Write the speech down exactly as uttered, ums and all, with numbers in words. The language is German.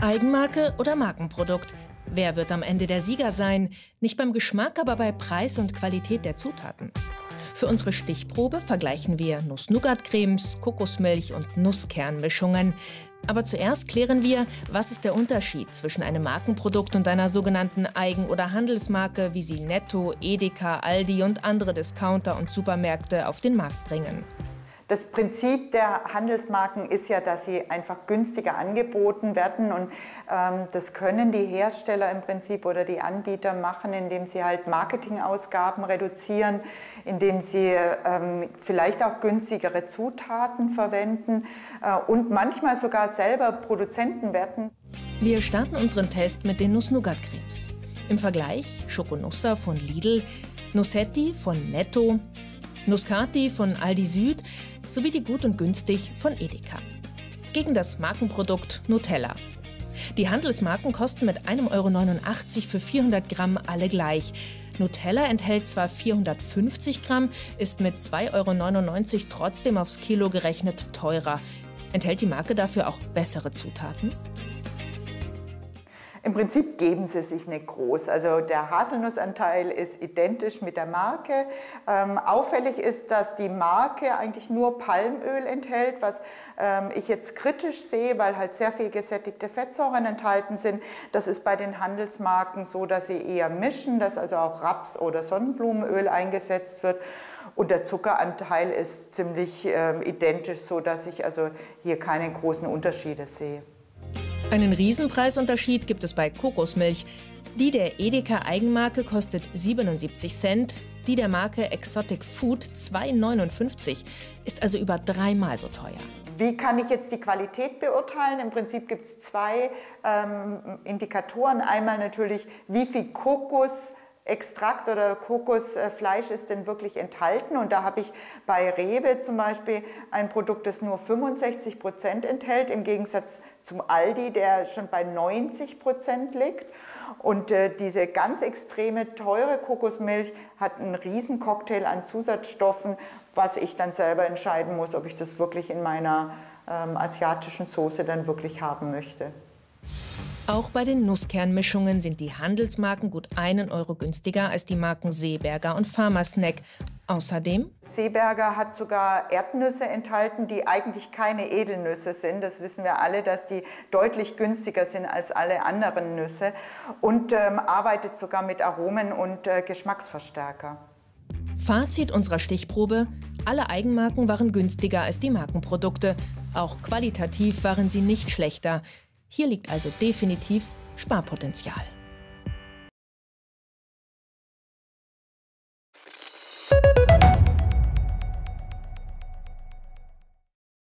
Eigenmarke oder Markenprodukt? Wer wird am Ende der Sieger sein? Nicht beim Geschmack, aber bei Preis und Qualität der Zutaten. Für unsere Stichprobe vergleichen wir Nuss-Nougat-Cremes, Kokosmilch und Nusskernmischungen. Aber zuerst klären wir, was ist der Unterschied zwischen einem Markenprodukt und einer sogenannten Eigen- oder Handelsmarke, wie sie Netto, Edeka, Aldi und andere Discounter und Supermärkte auf den Markt bringen. Das Prinzip der Handelsmarken ist ja, dass sie einfach günstiger angeboten werden, und ähm, das können die Hersteller im Prinzip oder die Anbieter machen, indem sie halt Marketingausgaben reduzieren, indem sie ähm, vielleicht auch günstigere Zutaten verwenden äh, und manchmal sogar selber Produzenten werden. Wir starten unseren Test mit den Nuss-Nougat-Cremes. Im Vergleich Schokonussa von Lidl, Nusetti von Netto, Nuskati von Aldi Süd sowie die Gut und Günstig von Edeka. Gegen das Markenprodukt Nutella. Die Handelsmarken kosten mit ein Euro neunundachtzig für vierhundert Gramm alle gleich. Nutella enthält zwar vierhundertfünfzig Gramm, ist mit zwei Euro neunundneunzig trotzdem aufs Kilo gerechnet teurer. Enthält die Marke dafür auch bessere Zutaten? Im Prinzip geben sie sich nicht groß. Also der Haselnussanteil ist identisch mit der Marke. Ähm, auffällig ist, dass die Marke eigentlich nur Palmöl enthält, was ähm, ich jetzt kritisch sehe, weil halt sehr viel gesättigte Fettsäuren enthalten sind. Das ist bei den Handelsmarken so, dass sie eher mischen, dass also auch Raps- oder Sonnenblumenöl eingesetzt wird. Und der Zuckeranteil ist ziemlich ähm, identisch, so dass ich also hier keine großen Unterschiede sehe. Einen Riesenpreisunterschied gibt es bei Kokosmilch. Die der Edeka Eigenmarke kostet siebenundsiebzig Cent, die der Marke Exotic Food zwei Euro neunundfünfzig, ist also über dreimal so teuer. Wie kann ich jetzt die Qualität beurteilen? Im Prinzip gibt es zwei ähm, Indikatoren. Einmal natürlich, wie viel Kokos Extrakt oder Kokosfleisch ist denn wirklich enthalten, und da habe ich bei Rewe zum Beispiel ein Produkt, das nur fünfundsechzig Prozent enthält, im Gegensatz zum Aldi, der schon bei neunzig Prozent liegt. Und äh, diese ganz extreme, teure Kokosmilch hat einen riesen Cocktail an Zusatzstoffen, was ich dann selber entscheiden muss, ob ich das wirklich in meiner ähm, asiatischen Soße dann wirklich haben möchte. Auch bei den Nusskernmischungen sind die Handelsmarken gut einen Euro günstiger als die Marken Seeberger und Pharma-Snack. Außerdem? Seeberger hat sogar Erdnüsse enthalten, die eigentlich keine Edelnüsse sind. Das wissen wir alle, dass die deutlich günstiger sind als alle anderen Nüsse. Und ähm, arbeitet sogar mit Aromen und äh, Geschmacksverstärker. Fazit unserer Stichprobe: Alle Eigenmarken waren günstiger als die Markenprodukte. Auch qualitativ waren sie nicht schlechter. Hier liegt also definitiv Sparpotenzial.